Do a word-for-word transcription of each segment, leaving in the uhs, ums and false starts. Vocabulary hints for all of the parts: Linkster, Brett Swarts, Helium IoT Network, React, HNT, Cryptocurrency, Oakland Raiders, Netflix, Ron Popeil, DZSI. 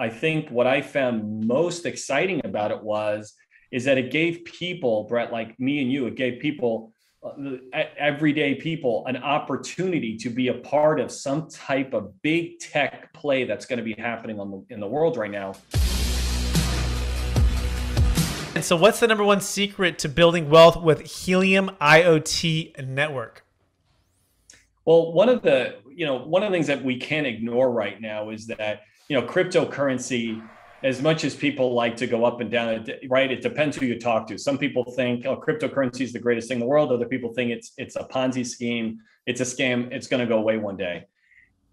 I think what I found most exciting about it was, is that it gave people, Brett, like me and you, it gave people, uh, everyday people, an opportunity to be a part of some type of big tech play that's going to be happening on the, in the world right now. And so what's the number one secret to building wealth with Helium I O T Network? Well, one of the, you know, one of the things that we can't ignore right now is that, you know, cryptocurrency, as much as people like to go up and down, right? It depends who you talk to. Some people think, oh, cryptocurrency is the greatest thing in the world. Other people think it's it's a Ponzi scheme. It's a scam. It's going to go away one day.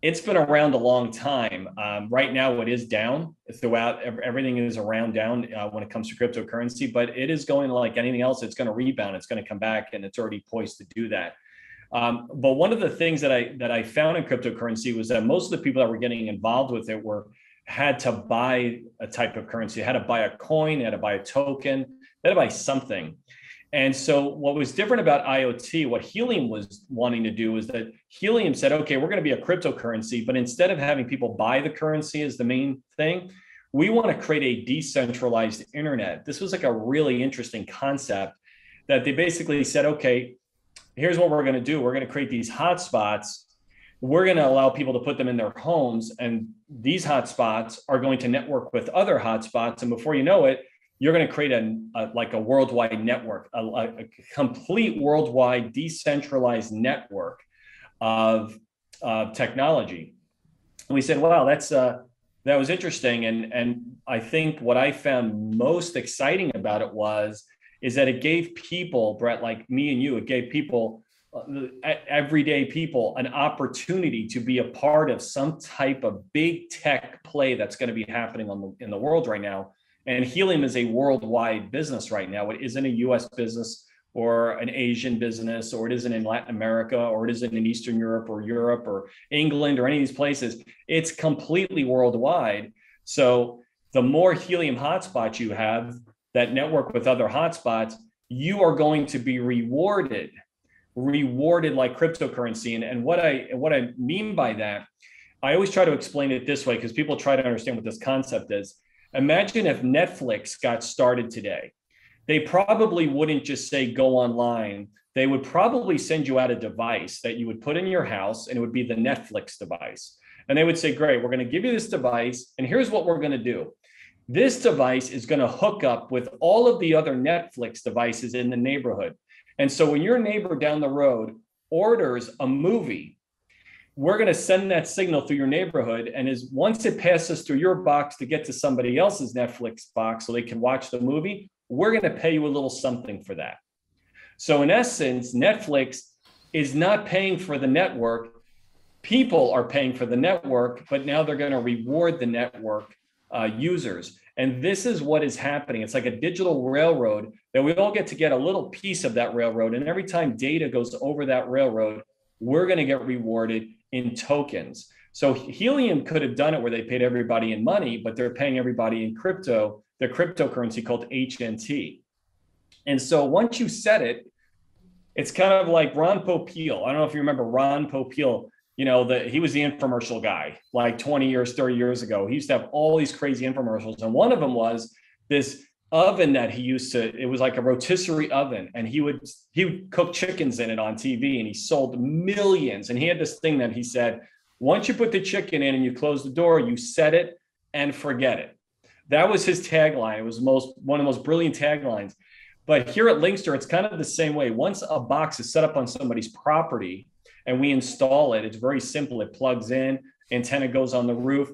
It's been around a long time. Um, right now, it is down throughout. Everything is around down uh, when it comes to cryptocurrency, but it is going, like anything else, it's going to rebound. It's going to come back, and it's already poised to do that. Um, but one of the things that I that I found in cryptocurrency was that most of the people that were getting involved with it were had to buy a type of currency, had to buy a coin, had to buy a token, had to buy something. And so what was different about IoT, what Helium was wanting to do, is that Helium said, okay, we're going to be a cryptocurrency, but instead of having people buy the currency as the main thing, we want to create a decentralized internet. This was like a really interesting concept that they basically said, okay, here's what we're going to do. We're going to create these hotspots. We're going to allow people to put them in their homes, and these hotspots are going to network with other hotspots. And before you know it, you're going to create a, a like a worldwide network, a, a complete worldwide decentralized network of uh, technology. And we said, wow, that's uh, that was interesting. And and I think what I found most exciting about it was, is that it gave people, Brett, like me and you, it gave people, everyday people, an opportunity to be a part of some type of big tech play that's going to be happening on the, in the world right now. And Helium is a worldwide business right now. It isn't a U S business or an Asian business, or it isn't in Latin America, or it isn't in Eastern Europe or Europe or England or any of these places. It's completely worldwide. So the more Helium hotspots you have that network with other hotspots, you are going to be rewarded rewarded like cryptocurrency. And, and what I what I mean by that, I always try to explain it this way, because people try to understand what this concept is. Imagine if Netflix got started today. They probably wouldn't just say go online. They would probably send you out a device that you would put in your house, and it would be the Netflix device. And they would say, great, we're going to give you this device, and here's what we're going to do. This device is going to hook up with all of the other Netflix devices in the neighborhood. And so when your neighbor down the road orders a movie, we're going to send that signal through your neighborhood. And as once it passes through your box to get to somebody else's Netflix box so they can watch the movie, we're going to pay you a little something for that. So in essence, Netflix is not paying for the network. People are paying for the network, but now they're going to reward the network uh, users. And this is what is happening. It's like a digital railroad that we all get to get a little piece of that railroad. And every time data goes over that railroad, we're going to get rewarded in tokens. So Helium could have done it where they paid everybody in money, but they're paying everybody in crypto, the cryptocurrency called H N T. And so once you set it, it's kind of like Ron Popeil. I don't know if you remember Ron Popeil. You know, the, he was the infomercial guy like twenty years, thirty years ago. He used to have all these crazy infomercials. And one of them was this oven that he used to, it was like a rotisserie oven. And he would, he would cook chickens in it on T V, and he sold millions. And he had this thing that he said, once you put the chicken in and you close the door, you set it and forget it. That was his tagline. It was most one of the most brilliant taglines. But here at Linkster, it's kind of the same way. Once a box is set up on somebody's property, and we install it, it's very simple. It plugs in, antenna goes on the roof.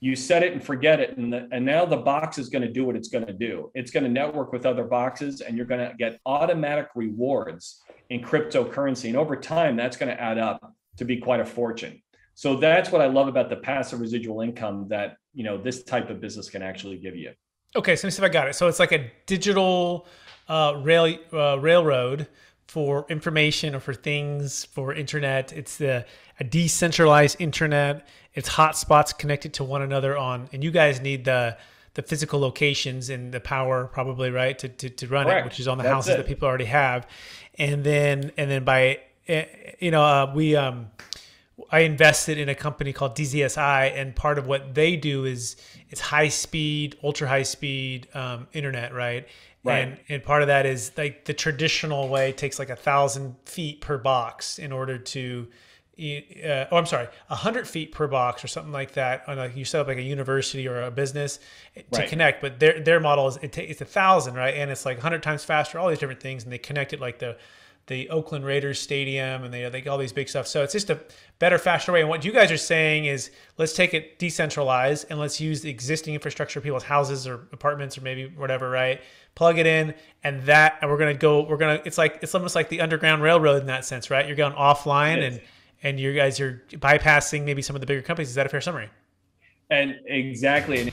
You set it and forget it. And, the, and now the box is going to do what it's going to do. It's going to network with other boxes, and you're going to get automatic rewards in cryptocurrency. And over time, that's going to add up to be quite a fortune. So that's what I love about the passive residual income that, you know, this type of business can actually give you. Okay, so let me see if I got it. So it's like a digital uh, rail, uh, railroad for information, or for things, for internet. It's the, a decentralized internet. It's hotspots connected to one another on, and you guys need the the physical locations and the power, probably, right, to, to, to run Correct. It, which is on the That's houses it. That people already have. And then, and then by, you know, uh, we, um, I invested in a company called D Z S I, and part of what they do is it's high speed, ultra high speed um, internet, right? Right. And and part of that is like the traditional way takes like a thousand feet per box in order to, uh, oh, I'm sorry, a hundred feet per box or something like that. On like you set up like a university or a business to right. connect, but their their model is it it's a thousand, right? And it's like a hundred times faster, all these different things, and they connect it like the. the Oakland Raiders stadium, and they they all these big stuff. So it's just a better, faster way. And what you guys are saying is, let's take it decentralized and let's use the existing infrastructure, people's houses or apartments or maybe whatever, right? Plug it in, and that, and we're gonna go. We're gonna. It's like it's almost like the Underground Railroad in that sense, right? You're going offline, yes. and and you guys are bypassing maybe some of the bigger companies. Is that a fair summary? And exactly.